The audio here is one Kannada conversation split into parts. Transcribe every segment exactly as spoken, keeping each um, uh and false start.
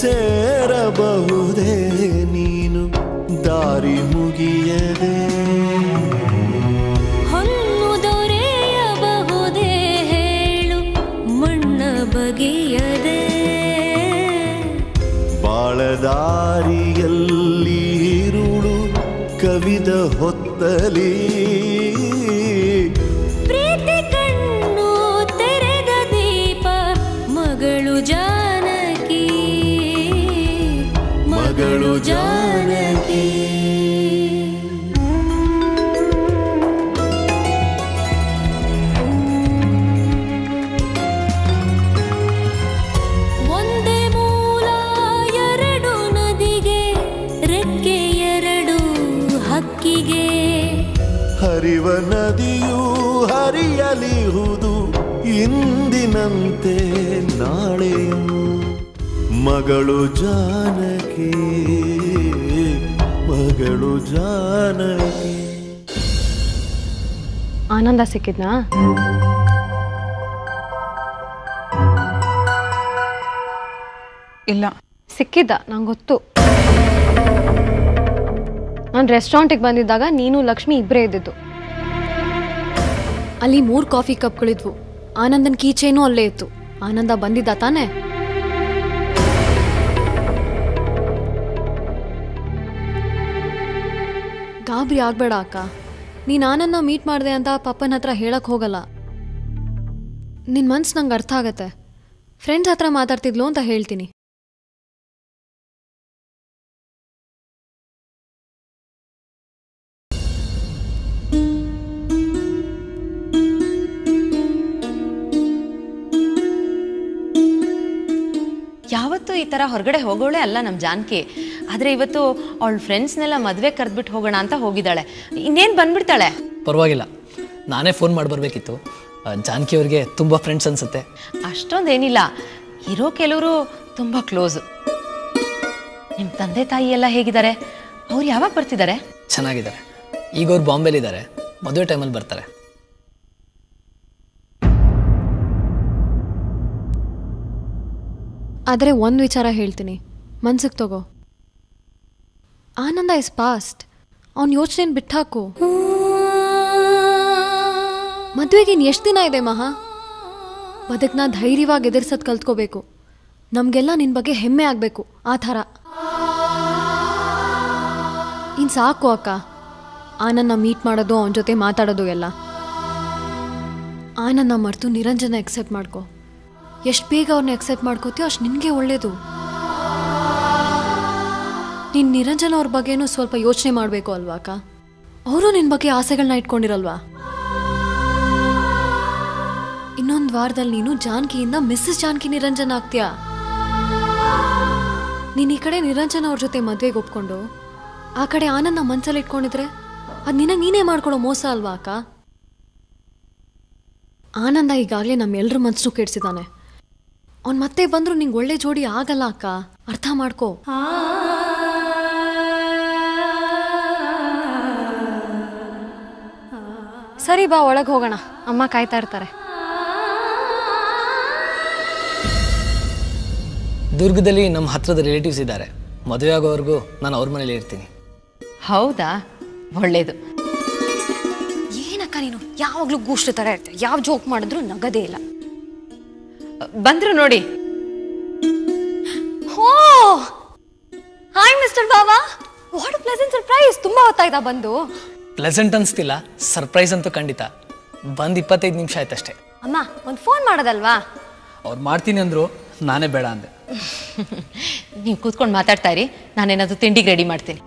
ಸೇರಬಹುದೇ ನೀನು ದಾರಿ ಮುಗಿಯದೆ ಹೊನ್ನು ದೊರೆಯಬಹುದೇ ಹೇಳು ಮಣ್ಣ ಬಗೆಯದೆ ಬಾಳದಾರಿಯಲ್ಲಿ ಇರುಳು ಕವಿದ ಹೊತ್ತಲಿ जानकी वंदे मूल एरडु नदिगे रेक्के एरडु हक्किगे हरिव नदियू हरियलिहुदु इंदिनंते नाळेयू मगळु जानकी मगळु जानकी आनंद सिक्किद्ना इल्ल सिक्किद्दा नंगे गोत्तु नानु रेस्टोरेंटिगे बंदिद्दाग नीनु लक्ष्मी इब्बरे इद्दिद्दु अल्ली मूर कॉफी कप्गळिद्दु आनंदन की चेनु अल्ले इत्तु आनंद बंदिद्दा ताने ಗಾಬರಿ ಆಗಬೇಡ ಅಕ್ಕ, ನೀನು ಆನಂದನ ಮೀಟ್ ಮಾಡಿದೆ ಅಂತ ಪಪ್ಪನ ಹತ್ರ ಹೇಳಕ್ಕೆ ಹೋಗಲ್ಲ. ನಿನ್ನ ಮನಸ್ಸು ನಂಗೆ ಅರ್ಥ ಆಗುತ್ತೆ. ಫ್ರೆಂಡ್ಸ್ ಹತ್ರ ಮಾತಾಡ್ತಿದ್ಲು ಅಂತ ಹೇಳ್ತೀನಿ. ಯಾವತ್ತೂ ಈ ಥರ ಹೊರಗಡೆ ಹೋಗೋಳೆ ಅಲ್ಲ ನಮ್ಮ ಜಾನಕಿ. ಆದರೆ ಇವತ್ತು ಅವಳ ಫ್ರೆಂಡ್ಸ್ನೆಲ್ಲ ಮದುವೆ ಕರೆದ್ಬಿಟ್ಟು ಹೋಗೋಣ ಅಂತ ಹೋಗಿದ್ದಾಳೆ. ಇನ್ನೇನು ಬಂದ್ಬಿಡ್ತಾಳೆ. ಪರವಾಗಿಲ್ಲ, ನಾನೇ ಫೋನ್ ಮಾಡಿ ಬರಬೇಕಿತ್ತು. ಜಾನಕಿ ಅವರಿಗೆ ತುಂಬ ಫ್ರೆಂಡ್ಸ್ ಅನಿಸುತ್ತೆ. ಅಷ್ಟೊಂದೇನಿಲ್ಲ, ಇರೋ ಕೆಲವರು ತುಂಬ ಕ್ಲೋಸ್. ನಿಮ್ಮ ತಂದೆ ತಾಯಿ ಎಲ್ಲ ಹೇಗಿದ್ದಾರೆ? ಅವ್ರು ಯಾವಾಗ ಬರ್ತಿದ್ದಾರೆ? ಚೆನ್ನಾಗಿದ್ದಾರೆ. ಈಗ ಅವ್ರು ಬಾಂಬೆಲಿದ್ದಾರೆ. ಮದುವೆ ಟೈಮಲ್ಲಿ ಬರ್ತಾರೆ. ಆದರೆ ಒಂದು ವಿಚಾರ ಹೇಳ್ತೀನಿ, ಮನಸ್ಸಿಗೆ ತಗೋ. Ananda is past. ಅವ್ನ ಯೋಚನೆಯನ್ನು ಬಿಟ್ಟಾಕು. ಮದುವೆಗೆ ಇನ್ನು ಎಷ್ಟು ದಿನ ಇದೆ ಮಹಾ? ಬದುಕನ್ನ ಧೈರ್ಯವಾಗಿ ಎದುರಿಸೋದು ಕಲ್ತ್ಕೋಬೇಕು. ನಮಗೆಲ್ಲ ನಿನ್ನ ಬಗ್ಗೆ ಹೆಮ್ಮೆ ಆಗಬೇಕು. ಆ ಥರ ಇನ್ನು ಸಾಕು ಅಕ್ಕ, ಆನಂದನ ಮೀಟ್ ಮಾಡೋದು, ಅವನ ಜೊತೆ ಮಾತಾಡೋದು ಎಲ್ಲ. ಆನಂದನ ಮರೆತು ನಿರಂಜನ ಎಕ್ಸೆಪ್ಟ್ ಮಾಡ್ಕೋ. ಎಷ್ಟು ಬೇಗ ಅವ್ರನ್ನ ಎಕ್ಸೆಪ್ಟ್ ಮಾಡ್ಕೋತೀಯೋ ಅಷ್ಟು ನಿನಗೆ ಒಳ್ಳೆಯದು. ನೀನು ನಿರಂಜನ ಅವ್ರ ಬಗ್ಗೆನೂ ಸ್ವಲ್ಪ ಯೋಚನೆ ಮಾಡಬೇಕು ಅಲ್ವಾ ಅಕ್ಕ? ಅವರು ನಿನ್ನ ಬಗ್ಗೆ ಆಸೆಗಳನ್ನ ಇಟ್ಕೊಂಡಿರಲ್ವಾ? ಇನ್ನೊಂದು ವಾರದಲ್ಲಿ ನೀನು ಜಾನಕಿಯಿಂದ ಮಿಸ್ಸಸ್ ಜಾನಕಿ ನಿರಂಜನ ಆಗ್ತೀಯಾ. ನೀನು ಈ ಕಡೆ ನಿರಂಜನ ಅವ್ರ ಜೊತೆ ಮದುವೆಗೆ ಒಪ್ಕೊಂಡು ಆ ಕಡೆ ಆನಂದ ಮನಸ್ಸಲ್ಲಿ ಇಟ್ಕೊಂಡಿದ್ರೆ ಅದು ನಿನಗೆ ನೀನೇ ಮಾಡ್ಕೊಳ್ಳೋ ಮೋಸ ಅಲ್ವಾ ಅಕ್ಕ? ಆನಂದ ಈಗಾಗಲೇ ನಮ್ಮೆಲ್ಲರ ಮನಸ್ಸು ಕೆಡಿಸಿದ್ದಾನೆ. ಅವ್ನು ಮತ್ತೆ ಬಂದರೂ ನಿಂಗೆ ಒಳ್ಳೆ ಜೋಡಿ ಆಗಲ್ಲ ಅಕ್ಕ, ಅರ್ಥ ಮಾಡ್ಕೋ. ಸರಿ ಬಾ, ಒಳಗೆ ಹೋಗೋಣ. ಅಮ್ಮ ಕಾಯ್ತಾ ಇರ್ತಾರೆ. ದುರ್ಗದಲ್ಲಿ ನಮ್ಮ ಹತ್ರದ ರಿಲೇಟಿವ್ಸ್ ಇದ್ದಾರೆ. ಮದುವೆ ಆಗೋವರೆಗೂ ನಾನು ಅವ್ರ ಮನೇಲಿ ಇರ್ತೀನಿ. ಹೌದಾ, ಒಳ್ಳೇದು. ಏನಕ್ಕ ನೀನು ಯಾವಾಗಲೂ ಗೂಷ್ಟ್ರ ಥರ ಇರ್ತೀಯ. ಯಾವ ಜೋಕ್ ಮಾಡಿದ್ರು ನಗದೇ ಇಲ್ಲ. ಬಂದ್ರು ನೋಡಿ. ಹೋ, hi mister Baba. What a pleasant surprise. ತುಂಬಾ ಹೊತ್ತಾಯ್ತಾ ಬಂದು? ಪ್ಲೆಸೆಂಟ್ ಅನ್ಸ್ತಿಲ್ಲ, ಸರ್ಪ್ರೈಸ್ ಅಂತೂ ಖಂಡಿತ. ಬಂದು ಇಪ್ಪತ್ತೈದು ನಿಮಿಷ ಆಯ್ತಷ್ಟೇ. ಅಮ್ಮ ಒಂದು ಫೋನ್ ಮಾಡೋದಲ್ವಾ? ಅವ್ರು ಮಾಡ್ತೀನಿ ಅಂದರು, ನಾನೇ ಬೇಡ ಅಂದೆ. ನೀವು ಕೂತ್ಕೊಂಡು ಮಾತಾಡ್ತಾ ಇರಿ, ನಾನೇನಾದರೂ ತಿಂಡಿಗೆ ರೆಡಿ ಮಾಡ್ತೀನಿ.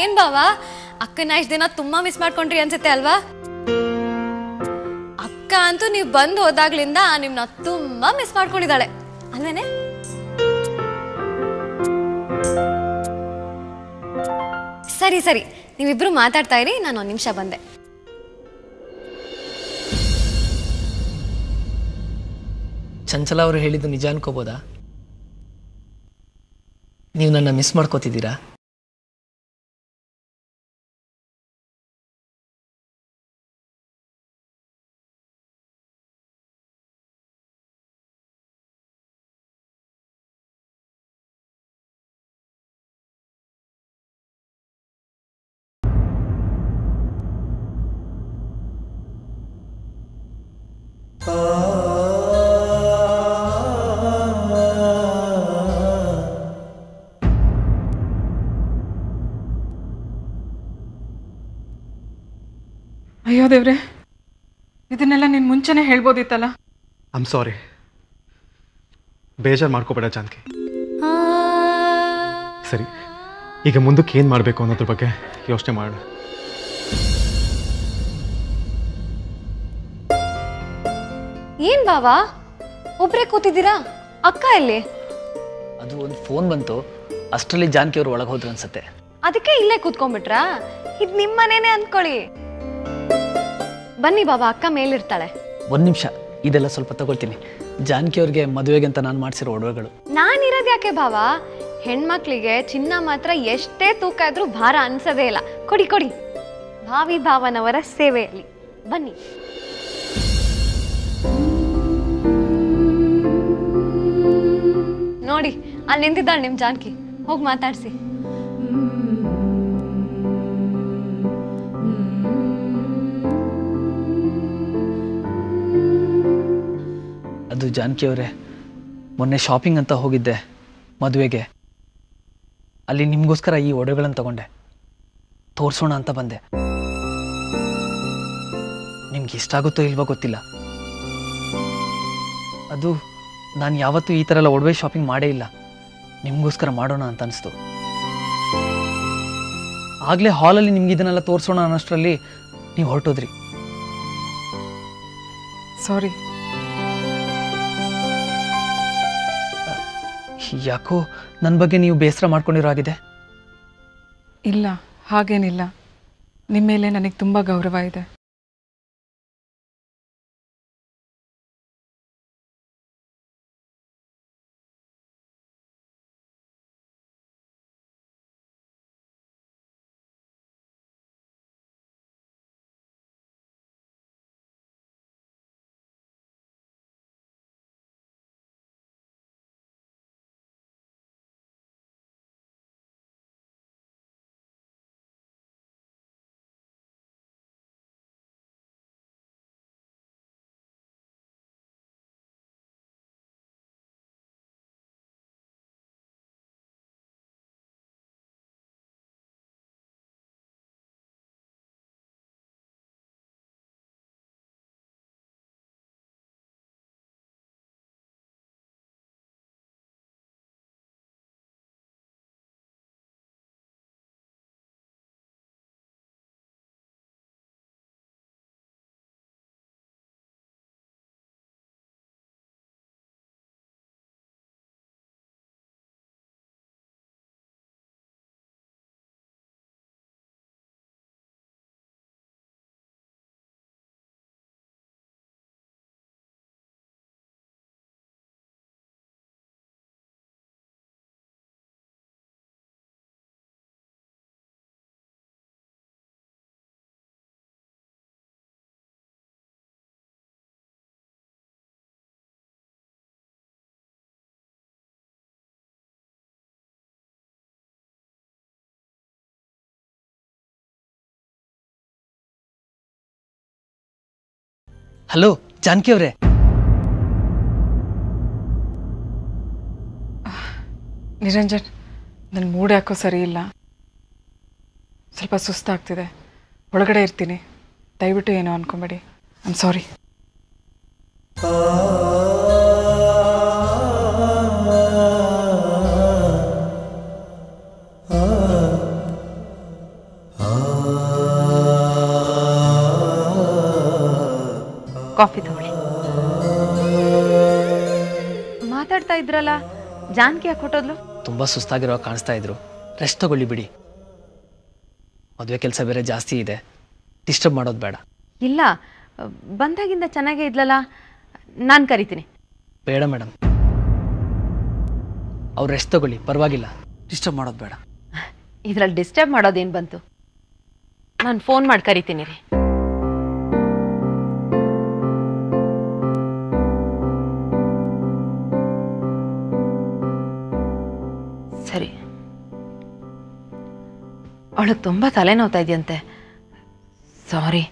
ಏನು ಬಾವಾ, ಅಕ್ಕನ ಇಷ್ಟು ದಿನ ತುಂಬ ಮಿಸ್ ಮಾಡ್ಕೊಂಡ್ರಿ ಅನ್ಸುತ್ತೆ ಅಲ್ವಾ? ಅಂತೂ ನೀವು ಬಂದು ಹೋದಾಗ್ಲಿಂದ ನಿಮ್ನ ತುಂಬಾ ಮಿಸ್ ಮಾಡ್ಕೊಂಡಿದ್ದಾಳೆ ಅಲ್ವೇನೆ? ಸರಿ ಸರಿ, ನೀವಿಬ್ರು ಮಾತಾಡ್ತಾ ಇರಿ, ನಾನು ಒಂದ್ ನಿಮಿಷ ಬಂದೆ. ಚಂಚಲ ಅವರು ಹೇಳಿದ್ದು ನಿಜ ಅನ್ಕೋಬೋದಾ? ನೀವು ನನ್ನ ಮಿಸ್ ಮಾಡ್ಕೋತಿದ್ದೀರಾ? अयो देवरे मुंचने हेलबोदित्तल्ल आई एम सॉरी बेजार माड्कोबेड जानकी सरी ಈಗ ಮುಂದಕ್ಕೆ ಏನು ಮಾಡಬೇಕು ಅನ್ನೋದರ ಬಗ್ಗೆ ಯೋಚನೆ ಮಾಡು ಏನು ಬಾವಾ ಒಬ್ರೇ ಕೂತಿದ್ದೀರಾ ಅಕ್ಕ ಇಲ್ಲಿ ಅದು ಒಂದು ಫೋನ್ ಬಂತು ಅಷ್ಟರಲ್ಲಿ ಜಾನ್ಕಿ ಅವರು ಒಳಗೆ ಹೋದ್ರು ಅನ್ಸುತ್ತೆ ಅದಕ್ಕೆ ಇಲ್ಲೇ ಕೂತ್ಕೊಂಡ್ಬಿಟ್ರಾ ಇದು ನಿಮ್ಮ ಮನೆನೇ ಅನ್ಕೊಳ್ಳಿ ಬನ್ನಿ ಬಾವಾ ಅಕ್ಕ ಮೇಲೆ ಇರ್ತಾಳೆ ಒಂದು ನಿಮಿಷ ಇದೆಲ್ಲ ಸ್ವಲ್ಪ ತಗೊಳ್ತೀನಿ ಜಾನ್ಕಿ ಅವರಿಗೆ ಮದುವೆಗೆ ಅಂತ ನಾನು ಮಾಡಿಸಿರೋ ಒಡವೆಗಳು ನಾನು ಇರೋದು ಯಾಕೆ ಬಾವಾ ಹೆಣ್ಮಕ್ಳಿಗೆ ಚಿನ್ನ ಮಾತ್ರ ಎಷ್ಟೇ ತೂಕ ಇದ್ರೂ ಭಾರ ಅನ್ಸದೇ ಇಲ್ಲ ಕೊಡಿ ಕೊಡಿ ಭಾವಿ ಭಾವನವರ ಸೇವೆಯಲ್ಲಿ ಬನ್ನಿ ನೋಡಿ ಅಲ್ಲಿ ನಿಂತಿದ್ದಾಳೆ ನಿಮ್ಮ ಜಾನ್ಕಿ ಹೋಗಿ ಮಾತಾಡ್ಸಿ ಅದು ಜಾನ್ಕಿ ಅವರೇ ಮೊನ್ನೆ ಶಾಪಿಂಗ್ ಅಂತ ಹೋಗಿದ್ದೆ ಮದುವೆಗೆ ಅಲ್ಲಿ ನಿಮಗೋಸ್ಕರ ಈ ಒಡವೆಗಳನ್ನು ತಗೊಂಡೆ ತೋರಿಸೋಣ ಅಂತ ಬಂದೆ ನಿಮಗೆ ಇಷ್ಟ ಆಗುತ್ತೋ ಇಲ್ವೋ ಗೊತ್ತಿಲ್ಲ ಅದು ನಾನು ಯಾವತ್ತೂ ಈ ತರ ಎಲ್ಲ ಒಡವೆ ಶಾಪಿಂಗ್ ಮಾಡೇ ಇಲ್ಲ ನಿಮಗೋಸ್ಕರ ಮಾಡೋಣ ಅಂತ ಅನಿಸ್ತು ಆಗಲೇ ಹಾಲ್ ಅಲ್ಲಿ ನಿಮಗೆ ಇದನ್ನೆಲ್ಲ ತೋರಿಸೋಣ ಅನ್ನೋಷ್ಟರಲ್ಲಿ ನೀವು ಹೊರಟೋದ್ರಿ ಸಾರಿ ಯಾಕೋ ನನ್ನ ಬಗ್ಗೆ ನೀವು ಬೇಸರ ಮಾಡ್ಕೊಂಡಿರೋ ಆಗಿದೆ ಇಲ್ಲ ಹಾಗೇನಿಲ್ಲ ನಿಮ್ಮ ಮೇಲೆ ನನಗೆ ತುಂಬಾ ಗೌರವ ಇದೆ ಹಲೋ ಜಾನ್ಕಿ ಅವರೇ ನಿರಂಜನ್ ನನ್ನ ಮೂಡ್ ಯಾಕೋ ಸರಿ ಇಲ್ಲ ಸ್ವಲ್ಪ ಸುಸ್ತಾಗ್ತಿದೆ ಒಳಗಡೆ ಇರ್ತೀನಿ ದಯವಿಟ್ಟು ಏನೋ ಅನ್ಕೊಂಬೇಡಿ ಐ ಆಮ್ ಸಾರಿ कॉफी तगोळ्ळि जानकी हाकोटोद्लु तुम्बा सुस्तागिरो काणस्ता इद्रु रेस्ट तगोळ्ळि बिडि मदुवे केलस बेरे जास्ति इदे डिस्टर्ब माडोद बेड इल्ल बंदागिंद चेन्नागि इद्लल्ल नानु करीतीनि बेड मैडम अवरु रेस्ट तगोळ्ळि परवागिल्ल डिस्टर्ब माडोद बेड इद्रल्लि डिस्टर्ब माडोदेनु बंतु नानु फोन माडि करीतीनि री ಅವಳಿಗೆ ತುಂಬಾ ತಲೆ ನೋವುತ್ತಾ ಇದೆಯಂತೆ ಸಾರಿ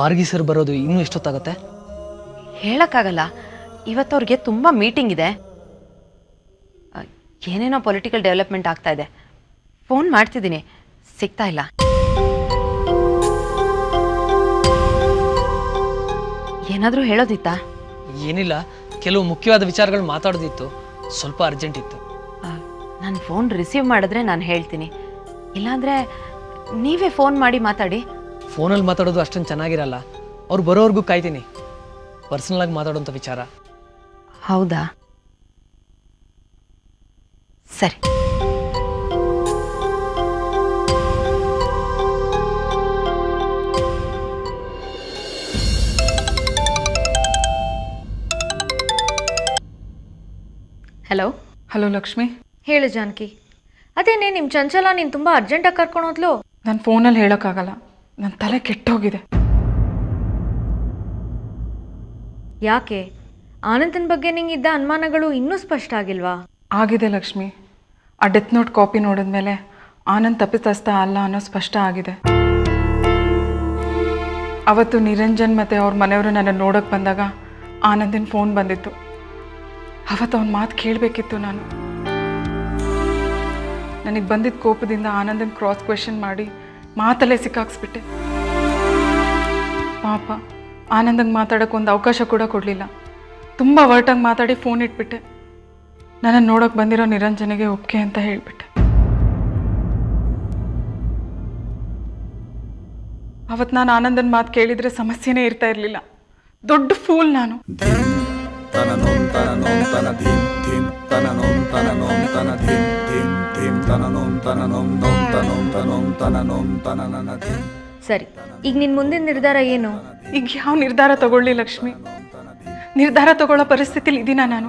ಬಾರ್ಗಿ ಸರ್ ಬರೋದು ಇನ್ನೂ ಎಷ್ಟೊತ್ತಾಗುತ್ತೆ ಹೇಳಕಾಗಲ್ಲ ಇವತ್ತು ಅವರಿಗೆ ತುಂಬಾ ಮೀಟಿಂಗ್ ಇದೆ ಏನೇನೋ ಪೊಲಿಟಿಕಲ್ ಡೆವಲಪ್ಮೆಂಟ್ ಆಗ್ತಾ ಇದೆ ಫೋನ್ ಮಾಡ್ತಿದ್ದೀನಿ ಸಿಗ್ತಾ ಇಲ್ಲ ಏನಾದರೂ ಹೇಳೋದಿತ್ತಾ ಏನಿಲ್ಲ ಕೆಲವು ಮುಖ್ಯವಾದ ವಿಚಾರಗಳು ಮಾತಾಡೋದಿತ್ತು ಸ್ವಲ್ಪ ಅರ್ಜೆಂಟ್ ಇತ್ತು ನಾನು ಫೋನ್ ರಿಸೀವ್ ಮಾಡಿದ್ರೆ ನಾನು ಹೇಳ್ತೀನಿ ಇಲ್ಲಾಂದ್ರೆ ನೀವೇ ಫೋನ್ ಮಾಡಿ ಮಾತಾಡಿ फोन माताडोदु अष्टोंदु चेन्नागिरल्ल अवरु बरोवर्गू काय्तीनि पर्सनल आगि माताडुವಂತ विचार हौदा सरी हेलो हेलो लक्ष्मी हेळु जानकी अदेने निम्म चंचल नीनु तुम्बा अर्जेंट आगि कर्कोंಡು ಹೋದ್ಲು नानु फोन अल्लि हेळोक्कागल्ल ನನ್ನ ತಲೆ ಕೆಟ್ಟೋಗಿದೆ ಯಾಕೆ ಆನಂದನ ಬಗ್ಗೆ ನಿಂಗಿದ್ದ ಅನುಮಾನಗಳು ಇನ್ನೂ ಸ್ಪಷ್ಟ ಆಗಿಲ್ವಾ ಆಗಿದೆ ಲಕ್ಷ್ಮಿ ಆ ಡೆತ್ ನೋಟ್ ಕಾಪಿ ನೋಡಿದ ಮೇಲೆ ಆನಂದ್ ತಪ್ಪಿತಸ್ಥ ಅಲ್ಲ ಅನ್ನೋ ಸ್ಪಷ್ಟ ಆಗಿದೆ ಅವತ್ತು ನಿರಂಜನ್ ಮತ್ತೆ ಅವರ ಮನೆಯವರು ನನ್ನ ನೋಡಕ್ಕೆ ಬಂದಾಗ ಆನಂದನ ಫೋನ್ ಬಂದಿತ್ತು ಅವತ್ತು ಅವನ ಮಾತು ಕೇಳಬೇಕಿತ್ತು ನಾನು ನನಗೆ ಬಂದಿದ್ದ ಕೋಪದಿಂದ ಆನಂದನ ಕ್ರಾಸ್ ಕ್ವೆಶ್ಚನ್ ಮಾಡಿ ಮಾತಲೇ ಸಿಕ್ಕಾಕ್ಬಿಟ್ಟೆ ಪಾಪ ಆನಂದಗೆ ಮಾತಾಡಕ್ಕೆ ಒಂದು ಅವಕಾಶ ಕೂಡ ಕೊಡಲಿಲ್ಲ ತುಂಬಾ ವರ್ಟಾಗಿ ಮಾತಾಡಿ ಫೋನ್ ಇಟ್ಬಿಟ್ಟೆ ನಾನು ನೋಡೋಕೆ ಬಂದಿರೋ ನಿರಂಜನಿಗೆ ಓಕೆ ಅಂತ ಹೇಳಿಬಿಟ್ಟೆ ಅವತ್ತು ನಾನು ಆನಂದನ ಮಾತು ಕೇಳಿದ್ರೆ ಸಮಸ್ಯೆನೇ ಇರ್ತಾ ಇರಲಿಲ್ಲ ದೊಡ್ಡ ಫೂಲ್ ನಾನು ಸರಿ ಈಗ ನಿನ್ನ ಮುಂದಿನ ನಿರ್ಧಾರ ಏನು ಈಗ ಯಾವ ನಿರ್ಧಾರ ತಗೊಳ್ಳಿ ಲಕ್ಷ್ಮಿ ನಿರ್ಧಾರ ತಗೊಳ್ಳೋ ಪರಿಸ್ಥಿತಿಯಲ್ಲಿ ಇದೀನಾ ನಾನು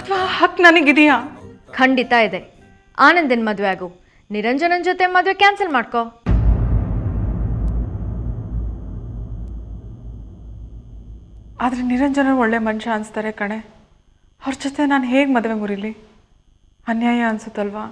ಅಥವಾ ಹಕ್ ನನಗಿದೆಯಾ ಖಂಡಿತ ಇದೆ ಆನಂದನ್ ಮದುವೆ ಆಗು ನಿರಂಜನನ್ ಜೊತೆ ಮದುವೆ ಕ್ಯಾನ್ಸಲ್ ಮಾಡ್ಕೋ ಆದರೆ ನಿರಂಜನ ಒಳ್ಳೆ ಮನುಷ್ಯ ಅನ್ಸ್ತಾರೆ ಕಣೆ ಅವ್ರ ಜೊತೆ ನಾನು ಹೇಗೆ ಮದುವೆ ಮುರಿಲಿ ಅನ್ಯಾಯ ಅನ್ಸುತ್ತಲ್ವಾ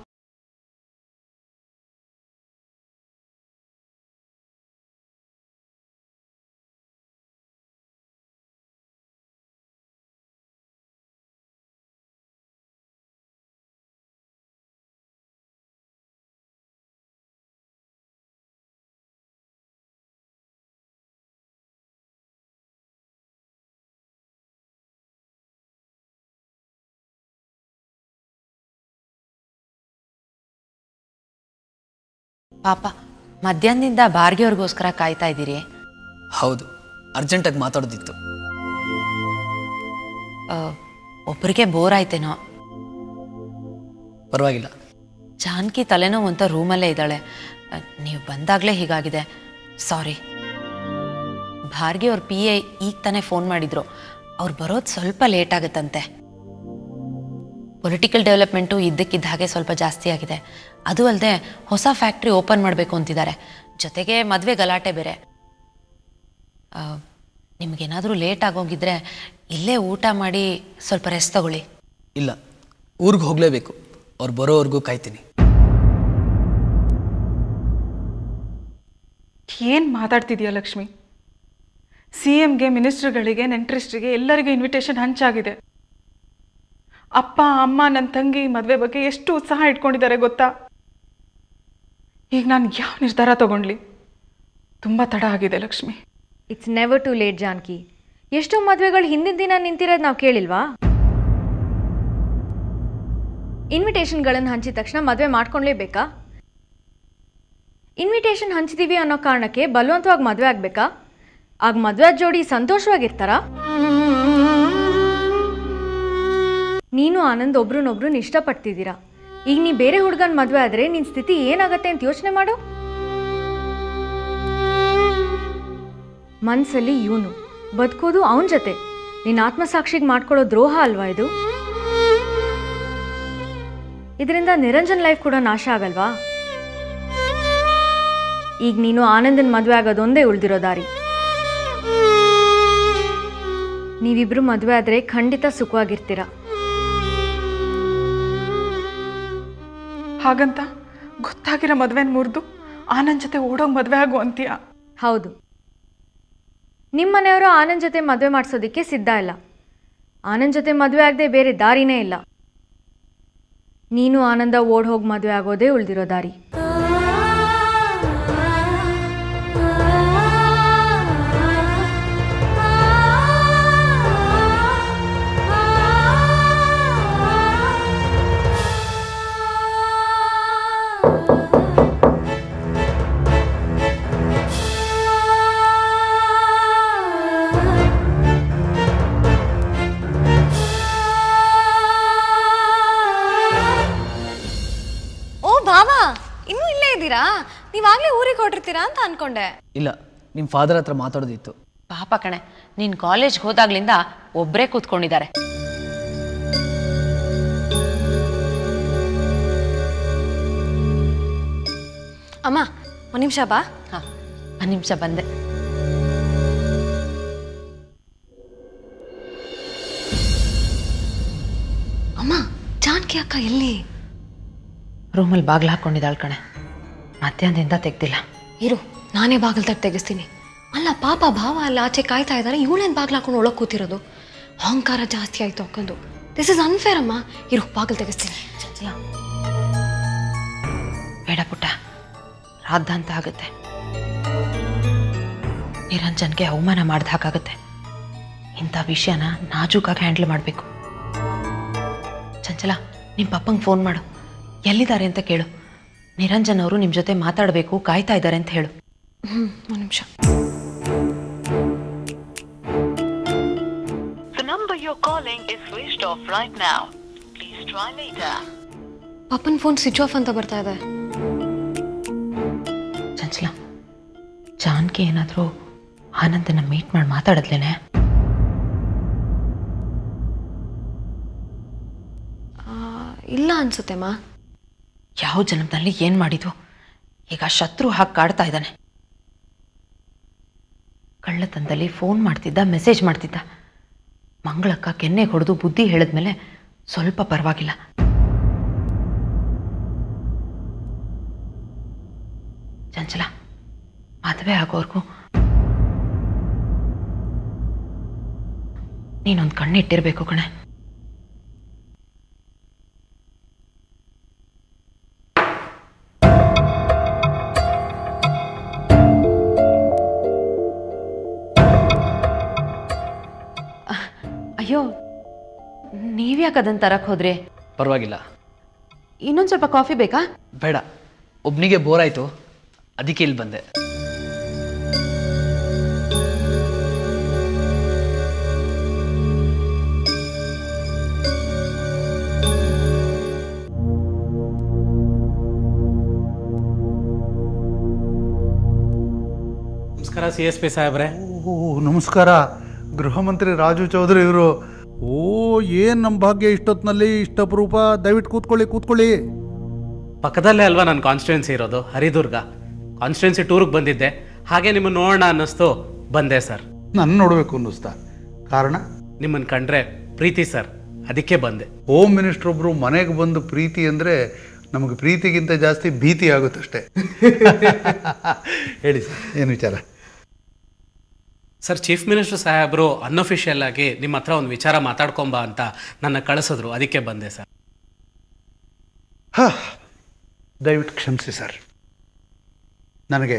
ಪಾಪ ಮಧ್ಯಾಹ್ನದಿಂದ ಬಾರ್ಗೆವರಿಗೋಸ್ಕರ ಕಾಯ್ತಾ ಇದ್ದೀರಿ ಹೌದು ಅರ್ಜೆಂಟಾಗಿ ಮಾತಾಡೋದಿತ್ತು ಒಬ್ಬರಿಗೆ ಬೋರ್ ಆಯ್ತೇನೋ ಪರವಾಗಿಲ್ಲ ಜಾನ್ಕಿ ತಲೆನೋ ಅಂತ ರೂಮಲ್ಲೇ ಇದ್ದಾಳೆ ನೀವು ಬಂದಾಗಲೇ ಹೀಗಾಗಿದೆ ಸಾರಿ ಬಾರ್ಗೆ ಅವ್ರ ಪಿ ಎ ಈಗ ತಾನೇ ಫೋನ್ ಮಾಡಿದ್ರು ಅವ್ರು ಬರೋದು ಸ್ವಲ್ಪ ಲೇಟ್ ಆಗುತ್ತಂತೆ ಪೊಲಿಟಿಕಲ್ ಡೆವಲಪ್ಮೆಂಟು ಇದ್ದಕ್ಕಿದ್ದ ಹಾಗೆ ಸ್ವಲ್ಪ ಜಾಸ್ತಿ ಆಗಿದೆ ಅದು ಅಲ್ಲದೆ ಹೊಸ ಫ್ಯಾಕ್ಟ್ರಿ ಓಪನ್ ಮಾಡಬೇಕು ಅಂತಿದ್ದಾರೆ ಜೊತೆಗೆ ಮದುವೆ ಗಲಾಟೆ ಬೇರೆ ನಿಮಗೇನಾದರೂ ಲೇಟ್ ಆಗೋಗಿದ್ರೆ ಇಲ್ಲೇ ಊಟ ಮಾಡಿ ಸ್ವಲ್ಪ ರೆಸ್ಟ್ ತಗೊಳ್ಳಿ ಇಲ್ಲ ಊರಿಗೆ ಹೋಗಲೇಬೇಕು ಅವ್ರು ಬರೋವರೆಗೂ ಕಾಯ್ತೀನಿ ಏನು ಮಾತಾಡ್ತಿದೀಯ ಲಕ್ಷ್ಮಿ ಸಿ ಎಂಗೆ ಮಿನಿಸ್ಟರ್ಗಳಿಗೆ ನೆಂಟ್ರಿಸ್ಟ್ರಿಗೆ ಎಲ್ಲರಿಗೂ ಇನ್ವಿಟೇಷನ್ ಹಂಚಾಗಿದೆ ಅಪ್ಪ ಅಮ್ಮ ನನ್ನ ತಂಗಿ ಮದುವೆ ಬಗ್ಗೆ ಎಷ್ಟು ಉತ್ಸಾಹ ಇಟ್ಕೊಂಡಿದ್ದಾರೆ ಗೊತ್ತಾ ಈಗ ನಾನು ಯಾವ ನಿರ್ಧಾರ ತಗೊಂಡ್ಲಿ ತುಂಬ ತಡ ಆಗಿದೆ Lakshmi it's never too late Janaki ಎಷ್ಟೋ ಮದುವೆಗಳು ಹಿಂದಿನ ದಿನ ನಿಂತಿರೋದು ನಾವು ಕೇಳಿಲ್ವಾ ಇನ್ವಿಟೇಷನ್ಗಳನ್ನು ಹಂಚಿದ ತಕ್ಷಣ ಮದುವೆ ಮಾಡ್ಕೊಳ್ಲೇಬೇಕಾ ಇನ್ವಿಟೇಷನ್ ಹಂಚಿದೀವಿ ಅನ್ನೋ ಕಾರಣಕ್ಕೆ ಬಲವಂತವಾಗಿ ಮದುವೆ ಆಗಬೇಕಾ ಆಗ ಮದುವೆ ಜೋಡಿ ಸಂತೋಷವಾಗಿರ್ತಾರಾ ನೀನು ಆನಂದ್ ಒಬ್ರನ್ನೊಬ್ರನ್ನ ಇಷ್ಟಪಡ್ತಿದ್ದೀರಾ ಈಗ ನೀ ಬೇರೆ ಹುಡುಗನ ಮದುವೆ ಆದರೆ ನಿನ್ನ ಸ್ಥಿತಿ ಏನಾಗುತ್ತೆ ಅಂತ ಯೋಚನೆ ಮಾಡು ಮನಸ್ಸಲ್ಲಿ ಇವನು ಬದುಕೋದು ಅವನ ಜೊತೆ ನಿನ್ನ ಆತ್ಮಸಾಕ್ಷಿಗೆ ಮಾಡ್ಕೊಳ್ಳೋ ದ್ರೋಹ ಅಲ್ವಾ ಇದು ಇದರಿಂದ ನಿರಂಜನ್ ಲೈಫ್ ಕೂಡ ನಾಶ ಆಗಲ್ವಾ ಈಗ ನೀನು ಆನಂದನ ಮದುವೆ ಆಗೋದೊಂದೇ ಉಳಿದಿರೋ ದಾರಿ ನೀವಿಬ್ರು ಮದುವೆ ಆದರೆ ಖಂಡಿತ ಸುಖವಾಗಿರ್ತೀರಾ ಹಾಗಂತ ಗೊತ್ತಾಗಿರೋ ಮದುವೆನ ಮುರಿದು ಆನಂದ್ ಜೊತೆ ಓಡೋಗಿ ಮದುವೆ ಆಗು ಅಂತೀಯ ಹೌದು, ನಿಮ್ಮ ಮನೆಯವರು ಆನಂದ್ ಜೊತೆ ಮದುವೆ ಮಾಡಿಸೋದಕ್ಕೆ ಸಿದ್ಧ ಇಲ್ಲ. ಆನಂದ್ ಜೊತೆ ಮದುವೆ ಆಗದೆ ಬೇರೆ ದಾರಿನೇ ಇಲ್ಲ. ನೀನು ಆನಂದ ಓಡ್ ಹೋಗಿ ಮದುವೆ ಆಗೋದೇ ಉಳಿದಿರೋ ದಾರಿ. ಇಲ್ಲ, ನಿಮ್ಮ ಫಾದರ್ ಹತ್ರ ಮಾತಾಡೋದಿತ್ತು. ಪಾಪ ಕಣೆ, ನೀನ್ ಕಾಲೇಜ್ ಹೋದಾಗ್ಲಿಂದ ಒಬ್ರೇ ಕೂತ್ಕೊಂಡಿದ್ದಾರೆ. ಅಮ್ಮ, ಒಂದ್ ನಿಮಿಷ ಬಾ. ಹಾ, ಒಂದ್ ನಿಮಿಷ ಬಂದೆ. ಅಮ್ಮ, ಜಾನ್ಕಿ ಅಕ್ಕ ಎಲ್ಲಿ? ರೂಮಲ್ಲಿ ಬಾಗ್ಲ ಹಾಕೊಂಡಿದ್ದಾಳ್ ಕಣೆ, ಮಧ್ಯಾಹ್ನದಿಂದ ತೆಗ್ದಿಲ್ಲ. ಇರು, ನಾನೇ ಬಾಗಿಲು ತಟ್ಟು ತೆಗೆಸ್ತೀನಿ. ಅಲ್ಲ ಪಾಪ, ಭಾವ ಅಲ್ಲ ಆಚೆ ಕಾಯ್ತಾ ಇದ್ದಾರೆ, ಇವಳೇನು ಬಾಗಿಲು ಹಾಕೊಂಡು ಒಳಗೆ ಕೂತಿರೋದು? ಅಹಂಕಾರ ಜಾಸ್ತಿ ಆಯಿತು ಹಾಕೊಂಡು. ದಿಸ್ ಇಸ್ ಅನ್ಫೇರ್ ಅಮ್ಮ. ಇರು, ಬಾಗಿಲು ತೆಗೆಸ್ತೀನಿ. ಬೇಡ ಪುಟ್ಟ, ರಾಧ ಅಂತ ಆಗುತ್ತೆ. ನಿರಂಜನ್ಗೆ ಅವಮಾನ ಮಾಡ್ದ ಹಾಗಾಗುತ್ತೆ. ಇಂಥ ವಿಷಯನ ನಾಜೂಕಾಗಿ ಹ್ಯಾಂಡಲ್ ಮಾಡಬೇಕು. ಚಂಚಲ, ನಿಮ್ಮ ಪಪ್ಪಂಗೆ ಫೋನ್ ಮಾಡು, ಎಲ್ಲಿದ್ದಾರೆ ಅಂತ ಕೇಳು. ನಿರಂಜನ್ ಅವರು ನಿಮ್ಮ ಜೊತೆ ಮಾತಾಡಬೇಕು, ಕಾಯ್ತಾ ಇದ್ದಾರೆ ಅಂತ ಹೇಳು. ಹ್ಮ್, ಒಂದು ನಿಮಿಷ. The number you're calling is switched off right now. Please try later. ಪಪ್ಪನ ಫೋನ್ ಸ್ವಿಚ್ ಆಫ್ ಅಂತ ಬರ್ತಾ ಇದೆ. ಚಂಚಲ, ಜಾನ್ಕಿ ಏನಾದರೂ ಆನಂದನ ಮೀಟ್ ಮಾಡಿ ಮಾತಾಡದ್ಲೇನೆ? ಇಲ್ಲ ಅನ್ಸುತ್ತೆ ಮಾ. ಯಾವ ಜನ್ಮದಲ್ಲಿ ಏನ್ ಮಾಡಿದ್ವು, ಈಗ ಶತ್ರು ಹಾಕಿ ಕಾಡ್ತಾ ಇದ್ದಾನೆ. ಕಳ್ಳತನದಲ್ಲಿ ಫೋನ್ ಮಾಡ್ತಿದ್ದ, ಮೆಸೇಜ್ ಮಾಡ್ತಿದ್ದ. ಮಂಗಳಕ್ಕ ಕೆನ್ನೆ ಹೊಡೆದು ಬುದ್ಧಿ ಹೇಳಿದ್ಮೇಲೆ ಸ್ವಲ್ಪ ಪರವಾಗಿಲ್ಲ. ಚಂಚಲ, ಮದುವೆ ಆಗೋರ್ಗೂ ನೀನೊಂದು ಕಣ್ಣಿಟ್ಟಿರ್ಬೇಕು ಕಣೆ. ನೀವ್ಯಾಕೆ ಅದನ್ನ ತರಕ್ ಹೋದ್ರೆ? ಪರವಾಗಿಲ್ಲ. ಇನ್ನೊಂದು ಸ್ವಲ್ಪ ಕಾಫಿ ಬೇಕಾ? ಬೇಡ, ಒಬ್ನಿಗೆ ಬೋರ್ ಆಯ್ತು, ಅದಕ್ಕೆ ಇಲ್ಲಿ ಬಂದೆ. ನಮಸ್ಕಾರ ಸಿ ಎಸ್ ಪಿ ಸಾಹೇಬ್ರೆ. ನಮಸ್ಕಾರ. ಗೃಹ ಮಂತ್ರಿ ರಾಜು ಚೌಧರಿ ಇವರು. ಓ, ಏನು ನಮ್ಮ ಭಾಗ್ಯ, ಇಷ್ಟೊತ್ತಿನಲ್ಲಿ ಇಷ್ಟಪರೂಪ. ದಯವಿಟ್ಟು ಕೂತ್ಕೊಳ್ಳಿ ಕೂತ್ಕೊಳ್ಳಿ. ಪಕ್ಕದಲ್ಲೇ ಅಲ್ವಾ ನನ್ನ ಕಾನ್ಸ್ಟಿಟ್ಯೂನ್ಸಿ ಇರೋದು, ಹರಿದುರ್ಗ. ಕಾನ್ಸ್ಟಿಟ್ಯೂನ್ಸಿ ಟೂರ್ಗೆ ಬಂದಿದ್ದೆ, ಹಾಗೆ ನಿಮ್ಮನ್ನು ನೋಡೋಣ ಅನ್ನಿಸ್ತು, ಬಂದೆ ಸರ್. ನನ್ನ ನೋಡಬೇಕು ಅನ್ನಿಸ್ತಾ? ಕಾರಣ? ನಿಮ್ಮನ್ನು ಕಂಡ್ರೆ ಪ್ರೀತಿ ಸರ್, ಅದಕ್ಕೆ ಬಂದೆ. ಹೋಮ್ ಮಿನಿಸ್ಟರ್ ಒಬ್ಬರು ಮನೆಗೆ ಬಂದು ಪ್ರೀತಿ ಅಂದರೆ ನಮಗೆ ಪ್ರೀತಿಗಿಂತ ಜಾಸ್ತಿ ಭೀತಿ ಆಗುತ್ತಷ್ಟೇ. ಹೇಳಿ ಸರ್, ಏನು ವಿಚಾರ? ಸರ್, ಚೀಫ್ ಮಿನಿಸ್ಟರ್ ಸಾಹೇಬರು ಅನ್ಅಫಿಷಿಯಲ್ ಆಗಿ ನಿಮ್ಮ ಹತ್ರ ಒಂದು ವಿಚಾರ ಮಾತಾಡ್ಕೊಂಬ ಅಂತ ನನ್ನ ಕಳಿಸಿದ್ರು, ಅದಕ್ಕೆ ಬಂದೆ ಸರ್. ಹಾ, ದಯವಿಟ್ಟು ಕ್ಷಮಿಸಿ ಸರ್, ನನಗೆ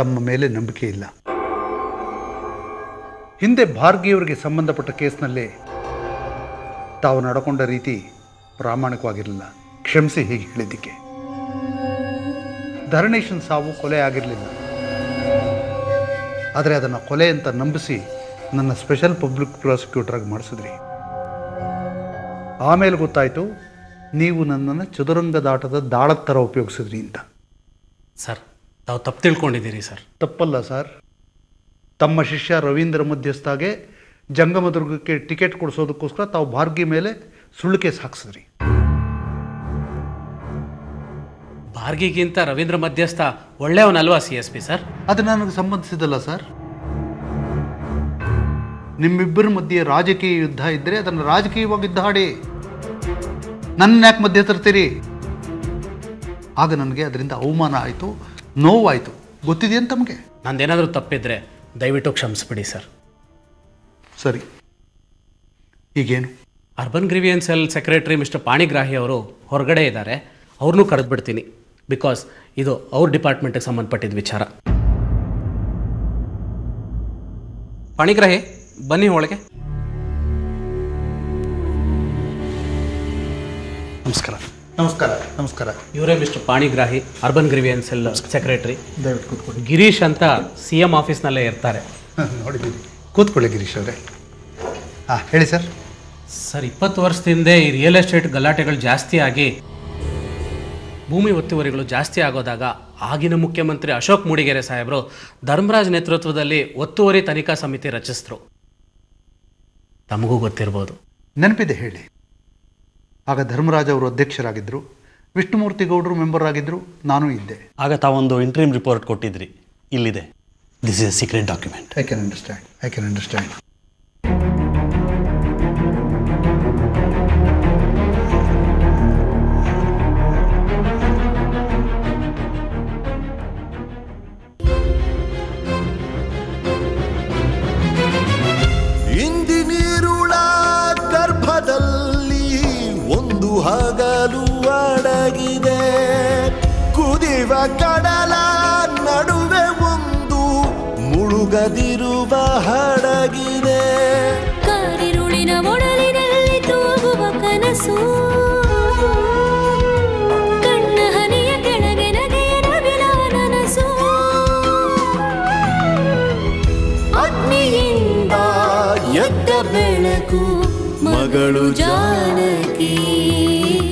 ತಮ್ಮ ಮೇಲೆ ನಂಬಿಕೆ ಇಲ್ಲ. ಹಿಂದೆ ಭಾರ್ಗಿಯವರಿಗೆ ಸಂಬಂಧಪಟ್ಟ ಕೇಸ್ನಲ್ಲಿ ತಾವು ನಡ್ಕೊಂಡ ರೀತಿ ಪ್ರಾಮಾಣಿಕವಾಗಿರಲಿಲ್ಲ. ಕ್ಷಮಿಸಿ ಹೀಗೆ ಹೇಳಿದ್ದಕ್ಕೆ. ಧರಣೇಶನ್ ಸಾವು ಕೊಲೆ ಆಗಿರಲಿಲ್ಲ, ಆದರೆ ಅದನ್ನು ಕೊಲೆ ಅಂತ ನಂಬಿಸಿ ನನ್ನ ಸ್ಪೆಷಲ್ ಪಬ್ಲಿಕ್ ಪ್ರಾಸಿಕ್ಯೂಟರಾಗಿ ಮಾಡಿಸಿದ್ರಿ. ಆಮೇಲೆ ಗೊತ್ತಾಯಿತು ನೀವು ನನ್ನನ್ನು ಚದುರಂಗದಾಟದ ದಾಳದ ಥರ ಉಪಯೋಗಿಸಿದ್ರಿ ಅಂತ. ಸರ್, ತಾವು ತಪ್ಪು ತಿಳ್ಕೊಂಡಿದ್ದೀರಿ ಸರ್. ತಪ್ಪಲ್ಲ ಸರ್. ತಮ್ಮ ಶಿಷ್ಯ ರವೀಂದ್ರ ಮಧ್ಯಸ್ಥಾಗೆ ಜಂಗಮದುರ್ಗಕ್ಕೆ ಟಿಕೆಟ್ ಕೊಡಿಸೋದಕ್ಕೋಸ್ಕರ ತಾವು ಭಾರ್ಗಿ ಮೇಲೆ ಸುಳ್ಳು ಕೇಸ್ ಹಾಕಿಸಿದ್ರಿ. ಭಾರ್ಗಿಗಿಂತ ರವೀಂದ್ರ ಮಧ್ಯಸ್ಥ ಒಳ್ಳೆಯವನಲ್ವಾ ಸಿ ಎಸ್ ಪಿ ಸರ್? ಅದು ನನಗೆ ಸಂಬಂಧಿಸಿದಲ್ಲ ಸರ್. ನಿಮ್ಮಿಬ್ಬರ ಮಧ್ಯೆ ರಾಜಕೀಯ ಯುದ್ಧ ಇದ್ದರೆ ಅದನ್ನು ರಾಜಕೀಯವಾಗಿ ಯುದ್ಧ ಆಡಿ, ನನ್ನ ಯಾಕೆ ಮಧ್ಯೆ ತರ್ತೀರಿ? ಆಗ ನನಗೆ ಅದರಿಂದ ಅವಮಾನ ಆಯಿತು, ನೋವಾಯಿತು. ಗೊತ್ತಿದೆಯಾ ತಮಗೆ? ನಂದೇನಾದರೂ ತಪ್ಪಿದ್ರೆ ದಯವಿಟ್ಟು ಕ್ಷಮಿಸಬಿಡಿ ಸರ್. ಸರಿ, ಈಗೇನು? Urban grievance cell secretary mister Panigrahi ಅವರು ಹೊರಗಡೆ ಇದ್ದಾರೆ, ಅವ್ರನ್ನೂ ಕರೆದು ಬಿಡ್ತೀನಿ. ಬಿಕಾಸ್ ಇದು ಅವ್ರ ಡಿಪಾರ್ಟ್ಮೆಂಟ್ಗೆ ಸಂಬಂಧಪಟ್ಟಿದ್ದ ವಿಚಾರ. ಪಾಣಿಗ್ರಾಹಿ ಬನ್ನಿ ಒಳಗೆ. ನಮಸ್ಕಾರ. ನಮಸ್ಕಾರ. ನಮಸ್ಕಾರ. ಇವರೇ mister Panigrahi, urban grievance cell secretary. ದಯವಿಟ್ಟು ಕೂತ್ಕೊಳ್ಳಿ. ಗಿರೀಶ್ ಅಂತ ಸಿ ಎಂ ಆಫೀಸ್ನಲ್ಲೇ ಇರ್ತಾರೆ. ನೋಡಿದ್ದೀವಿ. ಕೂತ್ಕೊಳ್ಳಿ ಗಿರೀಶ್ ಅವರೇ. ಹಾಂ ಹೇಳಿ ಸರ್. ಸರ್, ಇಪ್ಪತ್ತು ವರ್ಷದಿಂದ ಈ ರಿಯಲ್ ಎಸ್ಟೇಟ್ ಗಲಾಟೆಗಳು ಜಾಸ್ತಿ ಆಗಿ ಭೂಮಿ ಒತ್ತುವರಿಗಳು ಜಾಸ್ತಿ ಆಗೋದಾಗ ಆಗಿನ ಮುಖ್ಯಮಂತ್ರಿ ಅಶೋಕ್ ಮೂಡಿಗೆರೆ ಸಾಹೇಬರು ಧರ್ಮರಾಜ್ ನೇತೃತ್ವದಲ್ಲಿ ಒತ್ತುವರಿ ತನಿಖಾ ಸಮಿತಿ ರಚಿಸಿದ್ರು. ತಮಗೂ ಗೊತ್ತಿರ್ಬೋದು, ನೆನಪಿದೆ ಹೇಳಿ. ಆಗ ಧರ್ಮರಾಜ್ ಅವರು ಅಧ್ಯಕ್ಷರಾಗಿದ್ದರು, ವಿಷ್ಣುಮೂರ್ತಿ ಗೌಡರು ಮೆಂಬರ್ ಆಗಿದ್ದರು, ನಾನು ಇದ್ದೆ. ಆಗ ತಾವೊಂದು ಇಂಟ್ರೀಮ್ ರಿಪೋರ್ಟ್ ಕೊಟ್ಟಿದ್ರಿ, ಇಲ್ಲಿದೆ. This is a secret document. I can understand, I can understand. ಕಡಲ ನಡುವೆ ಒಂದು ಮುಳುಗದಿರುವ ಹಡಗಿದೆ. ಕಾರಿರುಳಿನ ಒಡಲಿನಲ್ಲಿ ತೂಗುವ ಕನಸು, ಕಣ್ಣ ಹನಿಯ ಕೆಳಗೆ ನಗೆಯ ನವಿಲನನಸು, ಅಗ್ನಿಯಿಂದ ಎದ್ದ ಬೆಳಕು ಮಗಳು ಜಾನಕಿ.